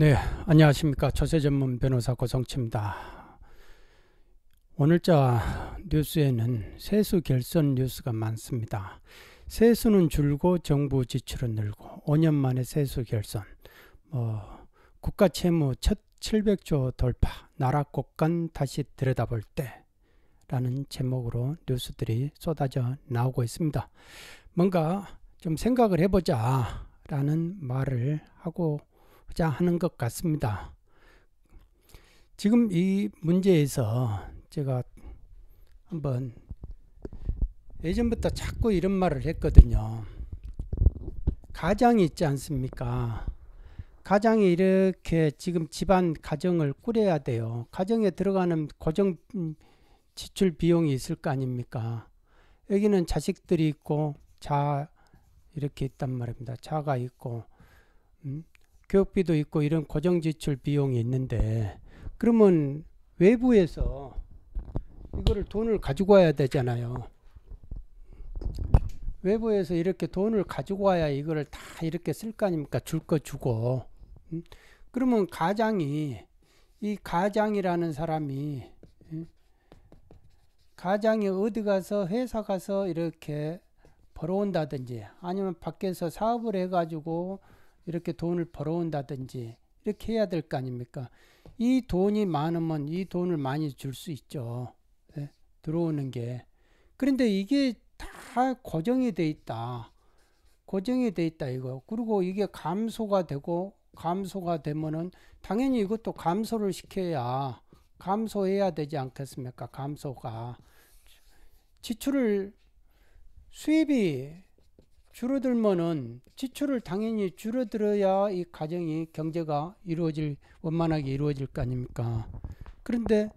네, 안녕하십니까. 조세전문 변호사 고성치입니다. 오늘자 뉴스에는 세수 결손 뉴스가 많습니다. 세수는 줄고 정부 지출은 늘고 5년 만에 세수 결손, 국가 채무 첫 700조 돌파, 나라 곳간 다시 들여다볼 때 라는 제목으로 뉴스들이 쏟아져 나오고 있습니다. 뭔가 좀 생각을 해보자 라는 말을 하고 하는 것 같습니다. 지금 이 문제에서 제가 한번 예전부터 자꾸 이런 말을 했거든요. 가장이 있지 않습니까? 가장이 이렇게 지금 집안 가정을 꾸려야 돼요. 가정에 들어가는 고정 지출 비용이 있을 거 아닙니까? 여기는 자식들이 있고 자 이렇게 있단 말입니다. 자가 있고 교육비도 있고 이런 고정지출 비용이 있는데, 그러면 외부에서 이거를 돈을 가지고 와야 되잖아요. 외부에서 이렇게 돈을 가지고 와야 이거를 다 이렇게 쓸 거 아닙니까? 줄 거 주고. 그러면 가장이, 이 가장이라는 사람이, 가장이 어디 가서 회사 가서 이렇게 벌어온다든지 아니면 밖에서 사업을 해가지고 이렇게 돈을 벌어온다든지 이렇게 해야 될 거 아닙니까? 이 돈이 많으면 이 돈을 많이 줄 수 있죠. 네? 들어오는 게. 그런데 이게 다 고정이 돼 있다. 고정이 돼 있다 이거. 그리고 이게 감소가 되고, 감소가 되면은 당연히 이것도 감소를 시켜야, 감소해야 되지 않겠습니까? 감소가. 지출을, 수입이 줄어들면은 지출을 당연히 줄어들어야 이 가정이 경제가 이루어질, 원만하게 이루어질 거 아닙니까? 그런데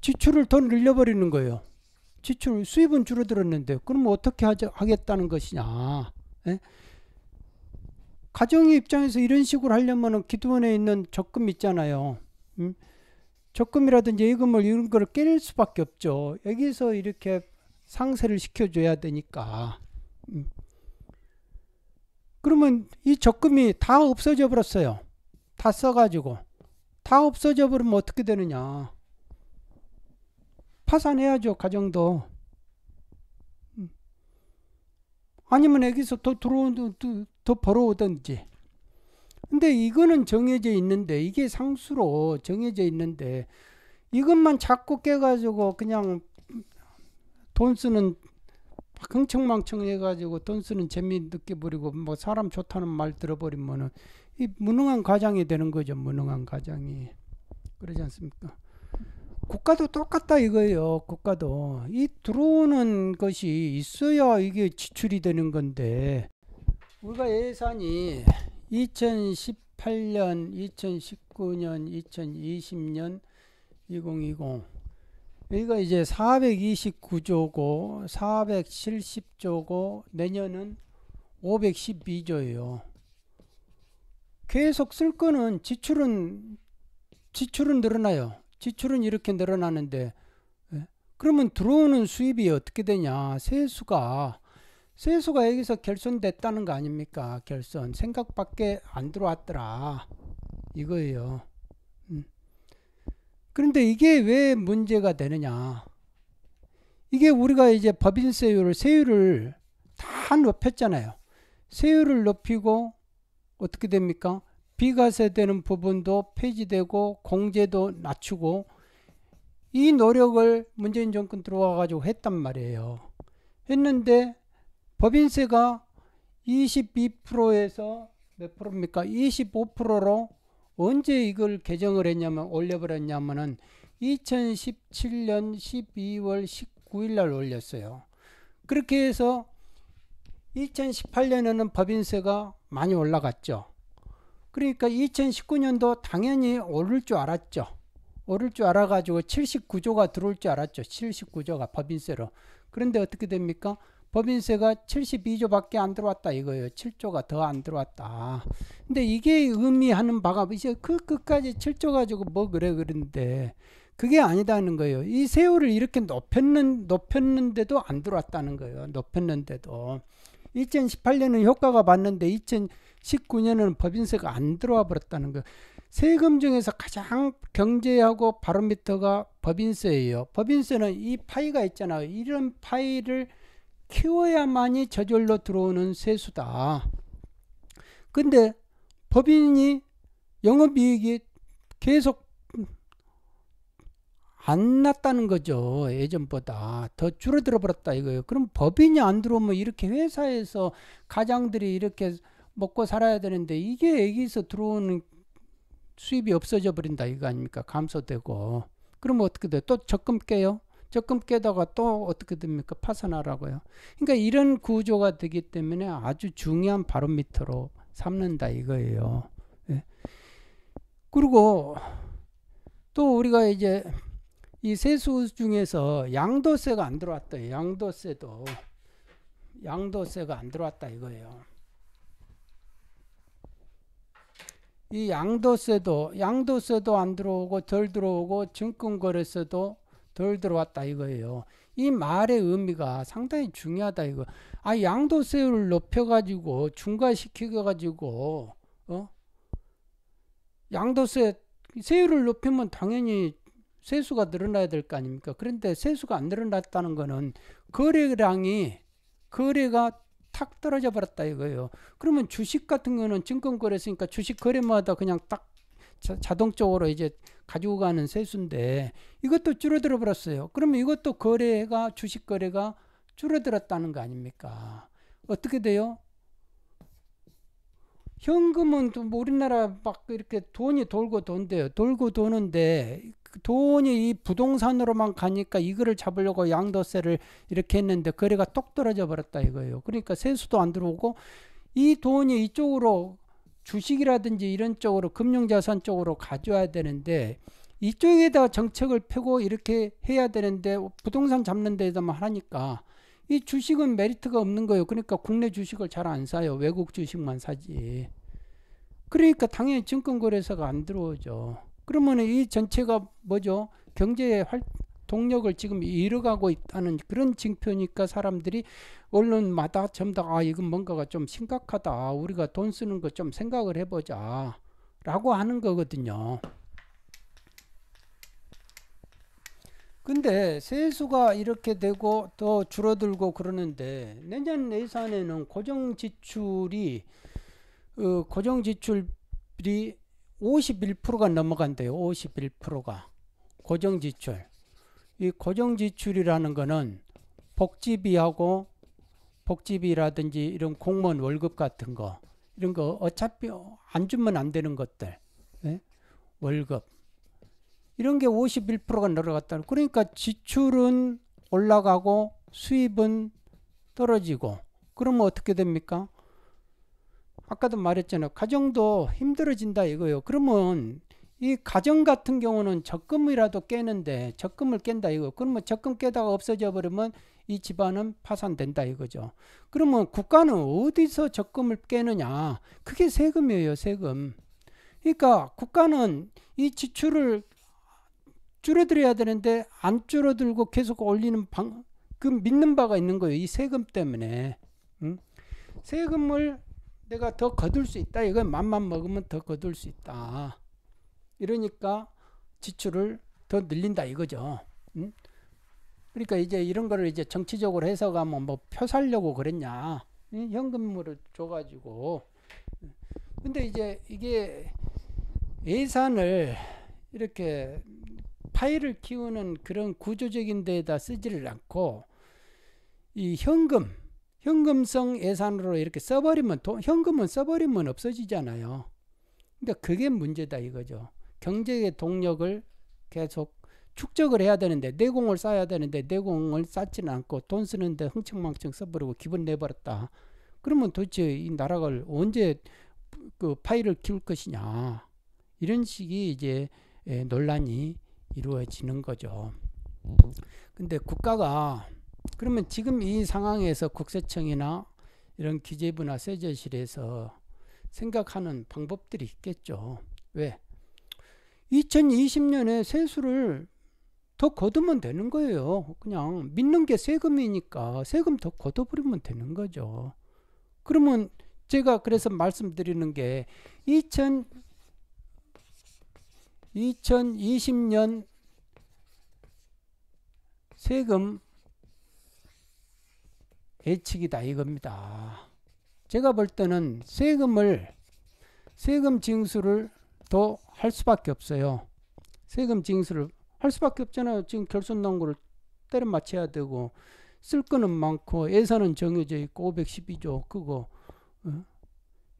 지출을 더 늘려버리는 거예요. 지출, 수입은 줄어들었는데 그럼 어떻게 하겠다는 것이냐? 예? 가정의 입장에서 이런 식으로 하려면은 기존에 있는 적금 있잖아요. 적금이라든지 예금을 이런 걸 깰 수밖에 없죠. 여기서 이렇게 상쇄를 시켜줘야 되니까. 그러면 이 적금이 다 없어져 버렸어요. 다 써가지고. 다 없어져 버리면 어떻게 되느냐. 파산해야죠. 가정도. 아니면 여기서 더 들어오든 더 벌어오든지. 근데 이거는 정해져 있는데, 이게 상수로 정해져 있는데 이것만 자꾸 깨가지고 그냥 돈 쓰는, 흥청망청 해가지고 돈 쓰는 재미 느껴버리고 뭐 사람 좋다는 말 들어버리면은 이 무능한 가장이 되는 거죠. 무능한 가장이. 그러지 않습니까? 국가도 똑같다 이거예요. 국가도 이 들어오는 것이 있어야 이게 지출이 되는 건데, 우리가 예산이 2018년, 2019년, 2020년, 2020 여기가 이제 429조고 470조고 내년은 512조예요. 계속 쓸 거는, 지출은 늘어나요. 지출은 이렇게 늘어나는데, 예? 그러면 들어오는 수입이 어떻게 되냐. 세수가 여기서 결손됐다는 거 아닙니까? 결손. 생각밖에 안 들어왔더라 이거예요. 그런데 이게 왜 문제가 되느냐. 이게 우리가 이제 법인세율을, 세율을 다 높였잖아요. 세율을 높이고 어떻게 됩니까? 비과세 되는 부분도 폐지되고 공제도 낮추고, 이 노력을 문재인 정권 들어와 가지고 했단 말이에요. 했는데 법인세가 22%에서 몇 프로입니까? 25%로 언제 이걸 개정을 했냐면, 올려버렸냐면은 2017년 12월 19일 날 올렸어요. 그렇게 해서 2018년에는 법인세가 많이 올라갔죠. 그러니까 2019년도 당연히 오를 줄 알았죠. 오를 줄 알아가지고 79조가 들어올 줄 알았죠. 79조가 법인세로. 그런데 어떻게 됩니까? 법인세가 72조밖에 안 들어왔다 이거예요. 7조가 더 안 들어왔다. 근데 이게 의미하는 바가, 이제 그 끝까지 7조 가지고 뭐 그래 그런데 그게 아니다는 거예요. 이 세율을 이렇게 높였는데도 안 들어왔다는 거예요. 높였는데도. 2018년은 효과가 봤는데 19년은 법인세가 안 들어와 버렸다는 거. 세금 중에서 가장 경제하고 바로미터가 법인세예요. 법인세는 이 파이가 있잖아요. 이런 파이를 키워야만이 저절로 들어오는 세수다. 근데 법인이 영업이익이 계속 안 났다는 거죠. 예전보다 더 줄어들어 버렸다 이거예요. 그럼 법인이 안 들어오면 이렇게 회사에서 가장들이 이렇게 먹고 살아야 되는데 이게 여기서 들어오는 수입이 없어져 버린다 이거 아닙니까? 감소되고. 그러면 어떻게 돼요? 또 적금 깨요. 적금 깨다가 또 어떻게 됩니까? 파산하라고요. 그러니까 이런 구조가 되기 때문에 아주 중요한 바로미터로 삼는다 이거예요. 예. 그리고 또 우리가 이제 이 세수 중에서 양도세가 안 들어왔다. 양도세도 양도세가 안 들어왔다 이거예요. 이 양도세도 안 들어오고 덜 들어오고 증권거래세도 덜 들어왔다 이거예요. 이 말의 의미가 상당히 중요하다 이거. 아, 양도세율을 높여가지고 중과시켜가지고 양도세 세율을 높이면 당연히 세수가 늘어나야 될 거 아닙니까? 그런데 세수가 안 늘어났다는 거는 거래가 탁 떨어져 버렸다 이거예요. 그러면 주식 같은 거는 증권거래세니까 주식 거래마다 그냥 딱 자동적으로 이제 가지고 가는 세수인데 이것도 줄어들어 버렸어요. 그러면 이것도 거래가 주식 거래가 줄어들었다는 거 아닙니까? 어떻게 돼요? 현금은 또 우리나라 막 이렇게 돈이 돌고 돈대요. 돌고 도는데 돈이 이 부동산으로만 가니까 이거를 잡으려고 양도세를 이렇게 했는데 거래가 똑 떨어져 버렸다 이거예요. 그러니까 세수도 안 들어오고 이 돈이 이쪽으로 주식이라든지 이런 쪽으로 금융자산 쪽으로 가져와야 되는데 이쪽에다 정책을 펴고 이렇게 해야 되는데 부동산 잡는 데에다만 하니까 이 주식은 메리트가 없는 거예요. 그러니까 국내 주식을 잘 안 사요. 외국 주식만 사지. 그러니까 당연히 증권거래세가 안 들어오죠. 그러면 이 전체가 뭐죠? 경제의 동력을 지금 잃어가고 있다는 그런 징표니까 사람들이 언론마다 전부 다 아, 이건 뭔가가 좀 심각하다. 우리가 돈 쓰는 거 좀 생각을 해보자. 라고 하는 거거든요. 근데 세수가 이렇게 되고 더 줄어들고 그러는데 내년 예산에는 고정지출이 51%가 넘어간대요. 51%가 고정지출. 이 고정지출이라는 거는 복지비하고 복지비라든지 이런 공무원 월급 같은 거 이런 거 어차피 안 주면 안 되는 것들, 예? 월급 이런 게 51%가 늘어갔다. 그러니까 지출은 올라가고 수입은 떨어지고 그러면 어떻게 됩니까? 아까도 말했잖아요. 가정도 힘들어진다 이거예요. 그러면 이 가정 같은 경우는 적금이라도 깨는데 적금을 깬다 이거. 그러면 적금 깨다가 없어져 버리면 이 집안은 파산된다 이거죠. 그러면 국가는 어디서 적금을 깨느냐? 그게 세금이에요. 세금. 그러니까 국가는 이 지출을 줄어들어야 되는데 안 줄어들고 계속 올리는 그 믿는 바가 있는 거예요. 이 세금 때문에. 응? 세금을 내가 더 거둘 수 있다. 이건 맘만 먹으면 더 거둘 수 있다. 이러니까 지출을 더 늘린다 이거죠. 응? 그러니까 이제 이런 거를 이제 정치적으로 해석하면 뭐 표 살려고 그랬냐. 응? 현금물을 줘가지고. 근데 이제 이게 예산을 이렇게 파이를 키우는 그런 구조적인 데에다 쓰지를 않고 이 현금성 예산으로 이렇게 써버리면 현금은 써버리면 없어지잖아요. 근데 그게 문제다 이거죠. 경제의 동력을 계속 축적을 해야 되는데 내공을 쌓아야 되는데 내공을 쌓지는 않고 돈 쓰는데 흥청망청 써버리고 기분 내버렸다. 그러면 도대체 이 나라를 언제 그 파이를 키울 것이냐 이런 식이 이제 논란이 이루어지는 거죠. 근데 국가가 그러면 지금 이 상황에서 국세청이나 이런 기재부나 세제실에서 생각하는 방법들이 있겠죠. 왜? 2020년에 세수를 더 거두면 되는 거예요. 그냥 믿는 게 세금이니까 세금 더 거둬버리면 되는 거죠. 그러면 제가 그래서 말씀드리는 게 2020년 세금 예측이다 이겁니다. 제가 볼 때는 세금 징수를 더 할 수밖에 없어요. 세금 징수를 할 수밖에 없잖아요. 지금 결손 나온 거를 때려맞춰야 되고, 쓸 거는 많고, 예산은 정해져 있고 512조 그거,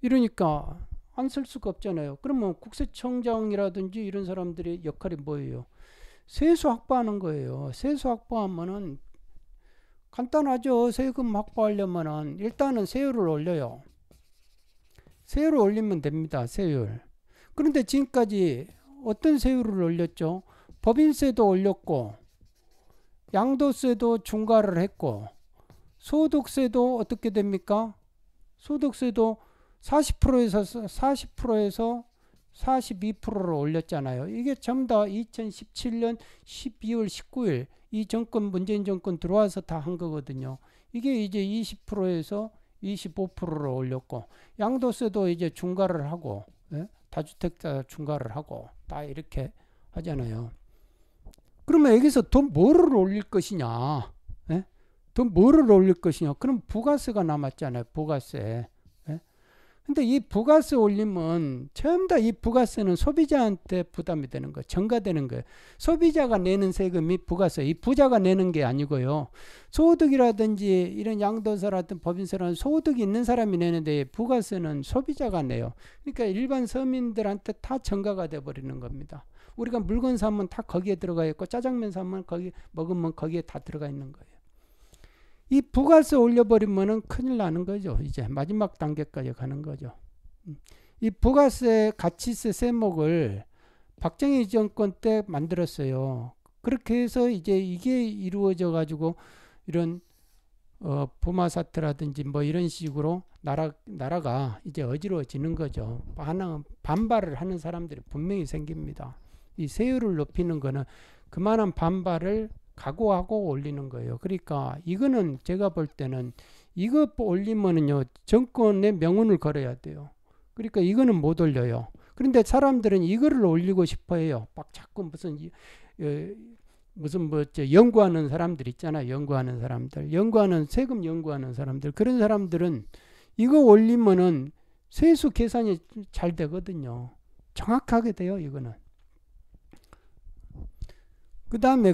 이러니까 안 쓸 수가 없잖아요. 그러면 국세청장이라든지 이런 사람들의 역할이 뭐예요? 세수 확보하는 거예요. 세수 확보하면은 간단하죠. 세금 확보하려면은 일단은 세율을 올려요. 세율을 올리면 됩니다. 세율. 그런데 지금까지 어떤 세율을 올렸죠? 법인세도 올렸고, 양도세도 중과를 했고, 소득세도 어떻게 됩니까? 소득세도 40%에서 42%로 올렸잖아요. 이게 전부 다 2017년 12월 19일 이 정권, 문재인 정권 들어와서 다 한 거거든요. 이게 이제 20%에서 25%로 올렸고, 양도세도 이제 중과를 하고, 다주택자 중과를 하고 다 이렇게 하잖아요. 그러면 여기서 더 뭐를 올릴 것이냐? 더 뭐를 올릴 것이냐? 그럼 부가세가 남았잖아요. 부가세. 근데 이 부가세 올리면 전부 다 이 부가세는 소비자한테 부담이 되는 거예요. 전가되는 거예요. 소비자가 내는 세금이 부가세, 이 부자가 내는 게 아니고요. 소득이라든지 이런 양도세라든지 법인세라는 소득이 있는 사람이 내는데 부가세는 소비자가 내요. 그러니까 일반 서민들한테 다 전가가 돼버리는 겁니다. 우리가 물건 사면 다 거기에 들어가 있고, 짜장면 사면 거기 먹으면 거기에 다 들어가 있는 거예요. 이 부가세 올려버리면은 큰일 나는 거죠. 이제 마지막 단계까지 가는 거죠. 이 부가세 가치세 세목을 박정희 정권 때 만들었어요. 그렇게 해서 이제 이게 이루어져 가지고 이런 보마사태라든지 뭐 이런 식으로 나라가 이제 어지러워지는 거죠. 반발을 하는 사람들이 분명히 생깁니다. 이 세율을 높이는 거는 그만한 반발을 각오하고 올리는 거예요. 그러니까 이거는 제가 볼 때는 이거 올리면은요, 정권의 명운을 걸어야 돼요. 그러니까 이거는 못 올려요. 그런데 사람들은 이거를 올리고 싶어해요. 막 자꾸 연구하는 사람들 있잖아요. 세금 연구하는 사람들, 그런 사람들은 이거 올리면은 세수 계산이 잘 되거든요. 정확하게 돼요, 이거는. 그 다음에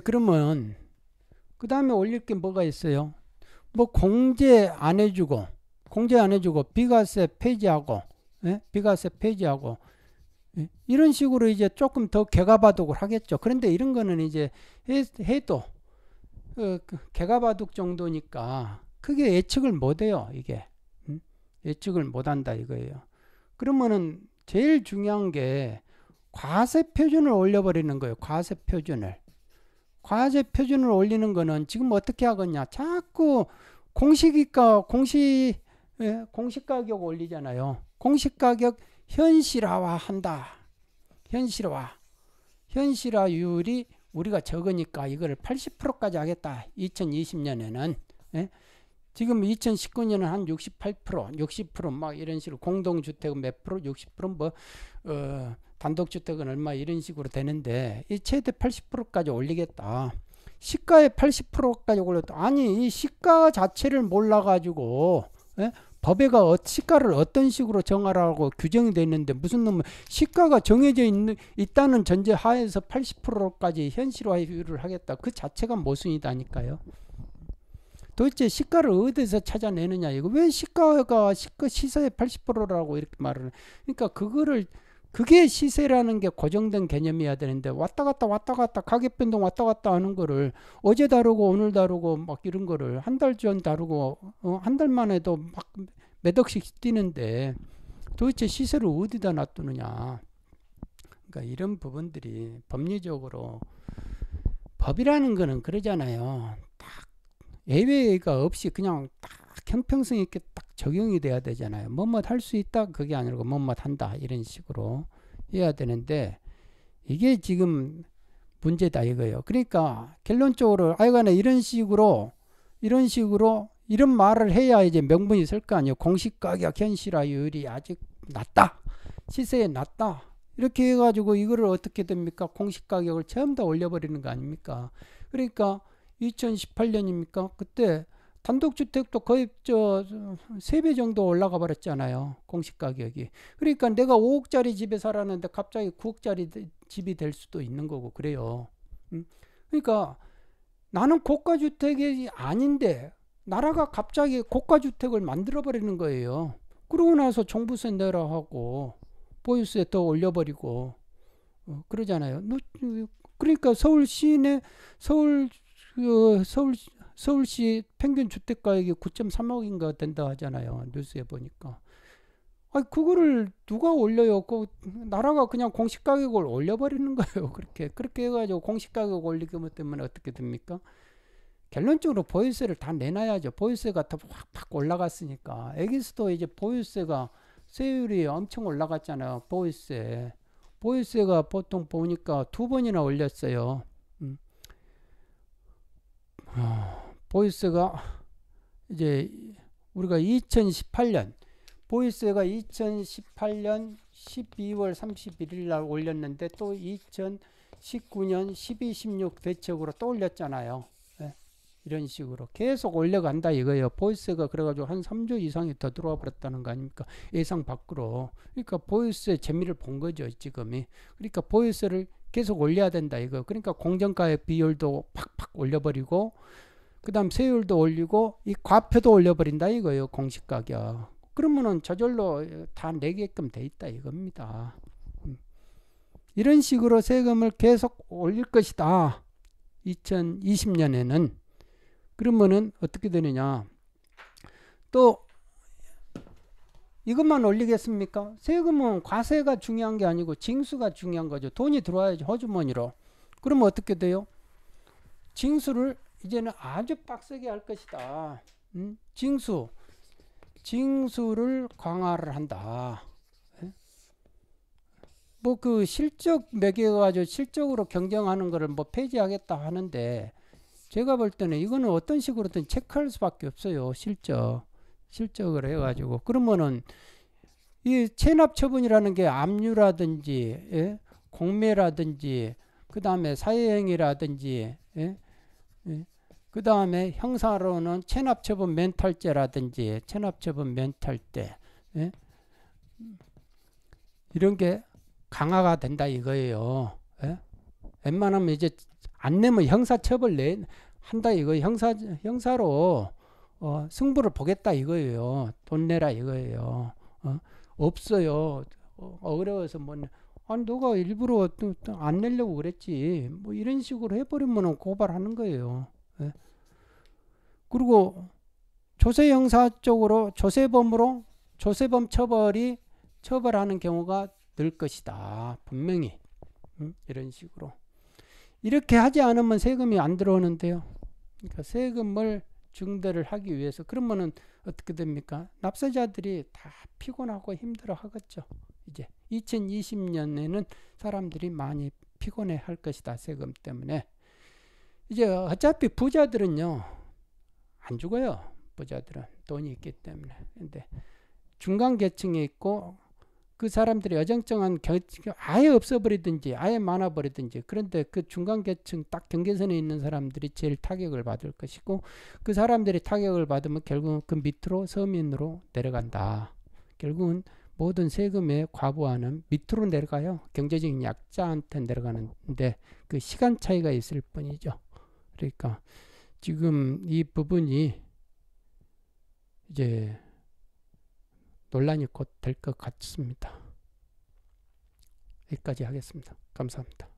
올릴 게 뭐가 있어요? 뭐 공제 안 해주고 비과세 폐지하고, 이런 식으로 이제 조금 더 개가바둑을 하겠죠. 그런데 이런 거는 이제 해도 개가바둑 정도니까 크게 예측을 못해요. 이게 예측을 못한다 이거예요. 그러면은 제일 중요한 게 과세 표준을 올려버리는 거예요. 과세 표준을 올리는 거는 지금 어떻게 하겠냐? 자꾸 공시가격 올리잖아요. 공시가격 현실화한다. 현실화율이 우리가 적으니까 이거를 80%까지 하겠다. 2020년에는. 지금 2019년은 한 68%, 60% 막 이런 식으로, 공동주택은 몇 프로, 60% 뭐, 단독주택은 얼마 이런 식으로 되는데, 이 최대 80%까지 올리겠다. 시가에 80%까지 올렸다. 아니, 이 시가 자체를 몰라가지고, 법에가 시가를 어떤 식으로 정하라고 규정이 되어 있는데, 무슨 놈은 시가가 정해져 있다는 전제 하에서 80%까지 현실화율을 하겠다. 그 자체가 모순이다니까요. 도대체 시가를 어디서 찾아내느냐, 이거 왜 시가가 시세의 80%라고 이렇게 말을, 그러니까 그게 시세라는 게 고정된 개념이어야 되는데, 왔다 갔다 가격 변동 왔다 갔다 하는 거를 어제 다르고 오늘 다르고 막 이런 거를 한 달 전 다르고 한 달만 해도 막 몇 억씩 뛰는데 도대체 시세를 어디다 놔두느냐. 그러니까 이런 부분들이 법리적으로, 법이라는 거는 그러잖아요. 딱 예외가 없이 그냥 딱 형평성 있게 딱 적용이 돼야 되잖아요. 뭐뭇 할 수 있다 그게 아니고 뭐뭇 한다 이런 식으로 해야 되는데, 이게 지금 문제다 이거예요. 그러니까 결론적으로 하여간에 이런 식으로 이런 말을 해야 이제 명분이 있을 거 아니에요. 공시가격 현실화율이 아직 낮다, 시세에 낮다, 이렇게 해가지고 이거를 어떻게 됩니까? 공시가격을 전부 다 올려버리는 거 아닙니까? 그러니까 2018년입니까? 그때 단독주택도 거의 3배 정도 올라가 버렸잖아요, 공시가격이. 그러니까 내가 5억짜리 집에 살았는데 갑자기 9억짜리 집이 될 수도 있는 거고 그래요. 그러니까 나는 고가주택이 아닌데 나라가 갑자기 고가주택을 만들어 버리는 거예요. 그러고 나서 종부세 내라 하고 보유세 더 올려버리고 그러잖아요. 그러니까 서울 시내 서울시 평균 주택가액이 9.3억인가 된다 하잖아요, 뉴스에 보니까. 아, 그거를 누가 올려요? 그 나라가 그냥 공시가격을 올려버리는 거예요. 그렇게 해가지고 공시가격 올리기 때문에 어떻게 됩니까? 결론적으로 보유세를 다 내놔야죠. 보유세가 더 확 올라갔으니까. 여기서도 이제 보유세가 세율이 엄청 올라갔잖아요. 보유세가 보통 보니까 2번이나 올렸어요. 보유세가 이제 우리가 2018년 보유세가 2018년 12월 31일 날 올렸는데 또 2019년 12·16 대책으로 또 올렸잖아요. 네. 이런 식으로 계속 올려간다 이거예요. 보유세가 그래가지고 한 3조 이상이 더 들어와 버렸다는 거 아닙니까? 예상 밖으로. 그러니까 보유세 재미를 본 거죠, 지금이. 그러니까 보유세를 계속 올려야 된다 이거. 그러니까 공정가액 비율도 팍팍 올려버리고 그 다음 세율도 올리고 이 과표도 올려버린다 이거예요, 공시가격. 그러면은 저절로 다 내게끔 돼 있다 이겁니다. 이런 식으로 세금을 계속 올릴 것이다, 2020년에는. 그러면은 어떻게 되느냐, 또 이것만 올리겠습니까? 세금은 과세가 중요한 게 아니고 징수가 중요한 거죠. 돈이 들어와야지, 호주머니로. 그러면 어떻게 돼요? 징수를 이제는 아주 빡세게 할 것이다. 징수를 강화를 한다. 뭐 그 실적 매겨가지고 실적으로 경쟁하는 거를 뭐 폐지하겠다 하는데, 제가 볼 때는 이거는 어떤 식으로든 체크할 수밖에 없어요, 실적을 해가지고. 그러면은 이 체납처분이라는 게 압류라든지, 예? 공매라든지, 그 다음에 사회행위라든지, 예? 예? 그 다음에 형사로는 체납처분 면탈죄라든지, 예? 이런 게 강화가 된다 이거예요. 예? 웬만하면 이제 안 내면 형사처벌 한다 이거예요. 형사로 승부를 보겠다 이거예요. 돈 내라 이거예요. 없어요. 어려워서 뭐, 아니 너가 일부러 안 내려고 그랬지, 뭐 이런 식으로 해버리면 고발하는 거예요. 예. 그리고 조세 형사 쪽으로 조세범 처벌하는 경우가 늘 것이다, 분명히. 이런 식으로. 이렇게 하지 않으면 세금이 안 들어오는데요. 그러니까 세금을 중대를 하기 위해서. 그러면은 어떻게 됩니까? 납세자들이 다 피곤하고 힘들어 하겠죠. 이제 2020년에는 사람들이 많이 피곤해 할 것이다, 세금 때문에. 이제 어차피 부자들은요, 안 죽어요. 부자들은 돈이 있기 때문에. 근데 중간 계층이 있고 그 사람들이 어정쩡한 계층이 아예 없어버리든지 아예 많아버리든지, 그런데 그 중간 계층 딱 경계선에 있는 사람들이 제일 타격을 받을 것이고, 그 사람들이 타격을 받으면 결국은 그 밑으로 서민으로 내려간다. 결국은 모든 세금의 과부하는 밑으로 내려가요. 경제적인 약자한테 내려가는데 그 시간 차이가 있을 뿐이죠. 그러니까 지금 이 부분이 이제 논란이 곧 될 것 같습니다. 여기까지 하겠습니다. 감사합니다.